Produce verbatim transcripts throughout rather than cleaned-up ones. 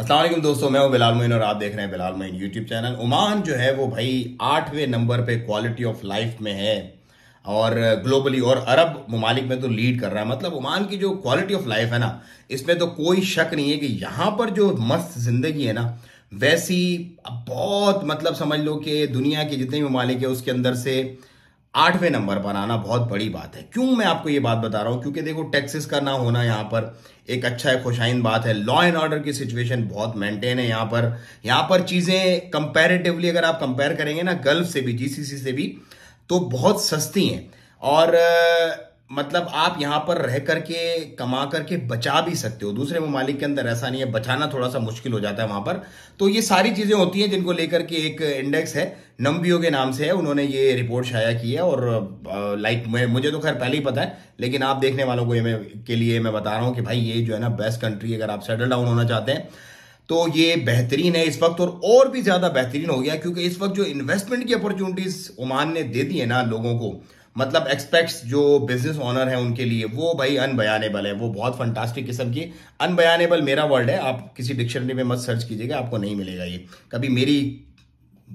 अस्सलाम वालेकुम दोस्तों, मैं हूं बिलाल मोइन और आप देख रहे हैं Bilal Moin YouTube channel. Oman जो है वो भाई आठवें नंबर पे क्वालिटी ऑफ लाइफ में है और ग्लोबली और अरब ममालिक में तो लीड कर रहा है। मतलब ओमान की जो क्वालिटी ऑफ लाइफ है ना, इसमें तो कोई शक नहीं है कि यहाँ पर जो मस्त जिंदगी है ना, वैसी बहुत मतलब समझ लो कि दुनिया के जितने ममालिक है उसके अंदर से आठवें नंबर पर आना बहुत बड़ी बात है। क्यों मैं आपको ये बात बता रहा हूँ? क्योंकि देखो टैक्सेस का ना होना यहाँ पर एक अच्छा है, खुशाइन बात है। लॉ एंड ऑर्डर की सिचुएशन बहुत मेंटेन है यहाँ पर। यहाँ पर चीज़ें कंपैरेटिवली अगर आप कंपेयर करेंगे ना गल्फ से भी, जीसीसी से भी, तो बहुत सस्ती हैं और आ, मतलब आप यहाँ पर रह करके कमा करके बचा भी सकते हो। दूसरे ममालिक के अंदर ऐसा नहीं है, बचाना थोड़ा सा मुश्किल हो जाता है वहाँ पर। तो ये सारी चीज़ें होती हैं जिनको लेकर के एक इंडेक्स है, नंबियो के नाम से है, उन्होंने ये रिपोर्ट शाया की है। और लाइक मुझे तो खैर पहले ही पता है, लेकिन आप देखने वालों को ये मैं के लिए मैं बता रहा हूँ कि भाई ये जो है ना बेस्ट कंट्री, अगर आप सेटल डाउन होना चाहते हैं तो ये बेहतरीन है इस वक्त, और और भी ज़्यादा बेहतरीन हो गया क्योंकि इस वक्त जो इन्वेस्टमेंट की अपॉर्चुनिटीज़ ओमान ने दे दी है ना लोगों को, मतलब एक्सपेक्ट्स जो बिजनेस ऑनर हैं उनके लिए, वो भाई अनबयानेबल है। वो बहुत फंटास्टिक किस्म की अनबयानेबल मेरा वर्ड है, आप किसी डिक्शनरी में मत सर्च कीजिएगा, आपको नहीं मिलेगा ये। कभी मेरी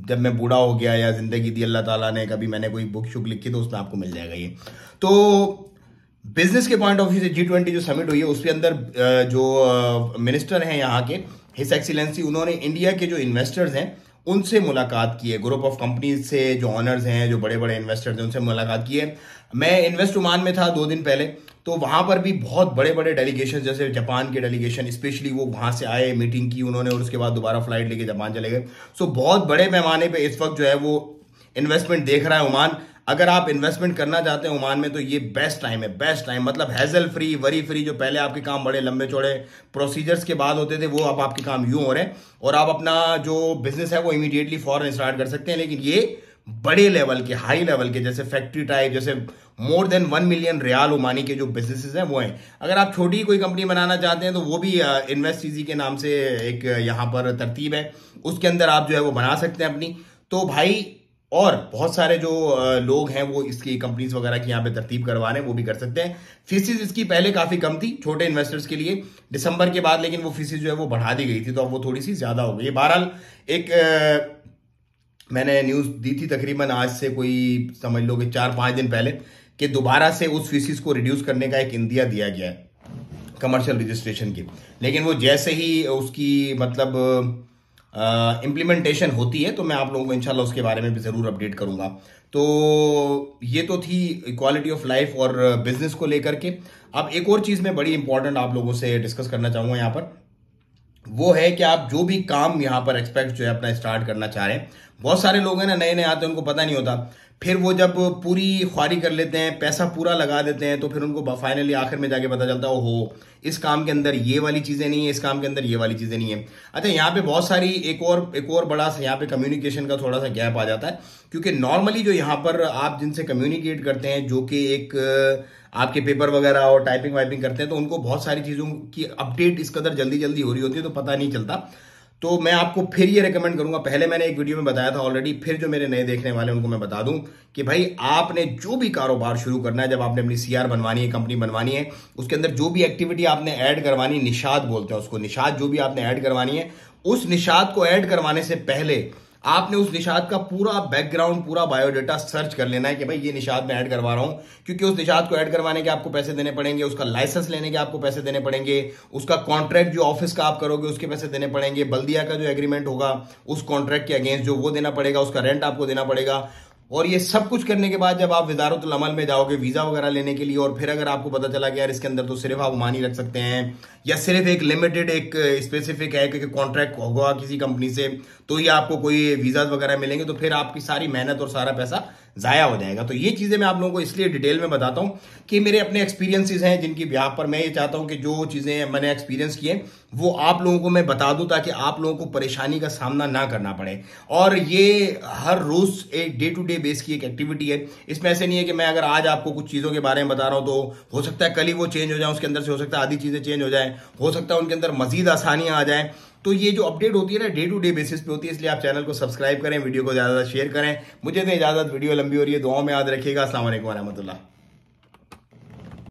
जब मैं बूढ़ा हो गया या ज़िंदगी दी अल्लाह ताला ने, कभी मैंने कोई बुक शुक लिखी तो उसमें आपको मिल जाएगा ये। तो बिजनेस के पॉइंट ऑफ व्यू से जी ट्वेंटी जो समिट हुई है उसके अंदर जो मिनिस्टर हैं यहाँ के, हिज एक्सीलेंसी, उन्होंने इंडिया के जो इन्वेस्टर्स हैं उनसे मुलाकात की है। ग्रुप ऑफ कंपनीज से जो ऑनर्स हैं, जो बड़े बड़े इन्वेस्टर्स हैं, उनसे मुलाकात की है। मैं इन्वेस्ट ओमान में था दो दिन पहले, तो वहाँ पर भी बहुत बड़े बड़े डेलीगेशन, जैसे जापान के डेलीगेशन स्पेशली, वो वहाँ से आए, मीटिंग की उन्होंने और उसके बाद दोबारा फ्लाइट लेके जापान चले गए। सो बहुत बड़े पैमाने पर इस वक्त जो है वो इन्वेस्टमेंट देख रहा है ओमान। अगर आप इन्वेस्टमेंट करना चाहते हैं ओमान में तो ये बेस्ट टाइम है, बेस्ट टाइम। मतलब हैजल फ्री, वरी फ्री, जो पहले आपके काम बड़े लंबे चौड़े प्रोसीजर्स के बाद होते थे, वो अब आपके काम यूं हो रहे हैं और आप अपना जो बिजनेस है वो इमीडिएटली फॉरन स्टार्ट कर सकते हैं। लेकिन ये बड़े लेवल के, हाई लेवल के, जैसे फैक्ट्री टाइप, जैसे more than one million rial Omani के जो बिजनेसेस हैं वो हैं। अगर आप छोटी कोई कंपनी बनाना चाहते हैं तो वो भी इन्वेस्ट इजी के नाम से एक यहाँ पर तरतीब है, उसके अंदर आप जो है वो बना सकते हैं अपनी। तो भाई और बहुत सारे जो लोग हैं वो इसकी कंपनीज वगैरह की यहाँ पे तरतीब करवा रहे हैं, वो भी कर सकते हैं। फीसिस इसकी पहले काफ़ी कम थी छोटे इन्वेस्टर्स के लिए दिसंबर के बाद, लेकिन वो फीसिस जो है वो बढ़ा दी गई थी, तो अब वो थोड़ी सी ज़्यादा हो गई है। बहरहाल एक आ, मैंने न्यूज़ दी थी तकरीबन आज से कोई समझ लो कि चार पाँच दिन पहले, कि दोबारा से उस फीसिस को रिड्यूस करने का एक इंदिया दिया गया है कमर्शियल रजिस्ट्रेशन की। लेकिन वो जैसे ही उसकी मतलब इम्प्लीमेंटेशन uh, होती है तो मैं आप लोगों को इंशाल्लाह उसके बारे में भी ज़रूर अपडेट करूंगा। तो ये तो थी क्वालिटी ऑफ लाइफ और बिजनेस को लेकर के। अब एक और चीज़ मैं बड़ी इंपॉर्टेंट आप लोगों से डिस्कस करना चाहूँगा यहाँ पर, वो है कि आप जो भी काम यहाँ पर एक्सपेक्ट जो है अपना स्टार्ट करना चाह रहे हैं, बहुत सारे लोग हैं ना नए नए आते हैं, उनको पता नहीं होता, फिर वो जब पूरी ख्वारी कर लेते हैं, पैसा पूरा लगा देते हैं, तो फिर उनको फाइनली आखिर में जाके पता चलता है ओहो इस काम के अंदर ये वाली चीज़ें नहीं है, इस काम के अंदर ये वाली चीज़ें नहीं है। अच्छा, यहाँ पे बहुत सारी एक और एक और बड़ा सा यहाँ पे कम्युनिकेशन का थोड़ा सा गैप आ जाता है, क्योंकि नॉर्मली जो यहाँ पर आप जिनसे कम्युनिकेट करते हैं, जो कि एक आपके पेपर वगैरह और टाइपिंग वाइपिंग करते हैं, तो उनको बहुत सारी चीज़ों की अपडेट इस कदर जल्दी जल्दी हो रही होती है तो पता नहीं चलता। तो मैं आपको फिर ये रेकमेंड करूंगा, पहले मैंने एक वीडियो में बताया था ऑलरेडी, फिर जो मेरे नए देखने वाले उनको मैं बता दूं कि भाई आपने जो भी कारोबार शुरू करना है, जब आपने अपनी सीआर बनवानी है, कंपनी बनवानी है, उसके अंदर जो भी एक्टिविटी आपने ऐड करवानी, निशात बोलते हैं उसको, निशात जो भी आपने ऐड करवानी है, उस निशात को ऐड करवाने से पहले आपने उस निशात का पूरा बैकग्राउंड, पूरा बायोडाटा सर्च कर लेना है कि भाई ये निशात मैं ऐड करवा रहा हूँ, क्योंकि उस निशात को ऐड करवाने के आपको पैसे देने पड़ेंगे, उसका लाइसेंस लेने के आपको पैसे देने पड़ेंगे, उसका कॉन्ट्रैक्ट जो ऑफिस का आप करोगे उसके पैसे देने पड़ेंगे, बल्दिया का जो एग्रीमेंट होगा उस कॉन्ट्रैक्ट के अगेंस्ट जो वो देना पड़ेगा, उसका रेंट आपको देना पड़ेगा। और ये सब कुछ करने के बाद जब आप वजारतुल अमल में जाओगे वीज़ा वगैरह लेने के लिए, और फिर अगर आपको पता चला कि यार इसके अंदर तो सिर्फ आप ओमानी रख सकते हैं या सिर्फ एक लिमिटेड एक स्पेसिफिक है कि कॉन्ट्रैक्ट होगा किसी कंपनी से तो ये आपको कोई वीज़ा वगैरह मिलेंगे, तो फिर आपकी सारी मेहनत और सारा पैसा ज़ाया हो जाएगा। तो ये चीज़ें मैं आप लोगों को इसलिए डिटेल में बताता हूँ कि मेरे अपने एक्सपीरियंसेस हैं जिनकी ब्याह पर मैं ये चाहता हूँ कि जो चीज़ें मैंने एक्सपीरियंस किए वो आप लोगों को मैं बता दूँ, ताकि आप लोगों को परेशानी का सामना ना करना पड़े। और ये हर रोज़ एक डे टू डे बेस की एक एक्टिविटी है, इसमें ऐसे नहीं है कि मैं अगर आज आपको कुछ चीज़ों के बारे में बता रहा हूँ तो हो सकता है कल ही वो चेंज हो जाए उसके अंदर से, हो सकता है आधी चीज़ें चेंज हो जाए, हो सकता है उनके अंदर मजीद आसानियाँ आ जाएँ। तो ये जो अपडेट होती है ना डे टू डे बेसिस पे होती है, इसलिए आप चैनल को सब्सक्राइब करें, वीडियो को ज़्यादा शेयर करें। मुझे तो इजाज़त, वीडियो लंबी हो रही है, दुआओं में याद रखिएगा। अस्सलाम वालेकुम रहमतुल्लाह।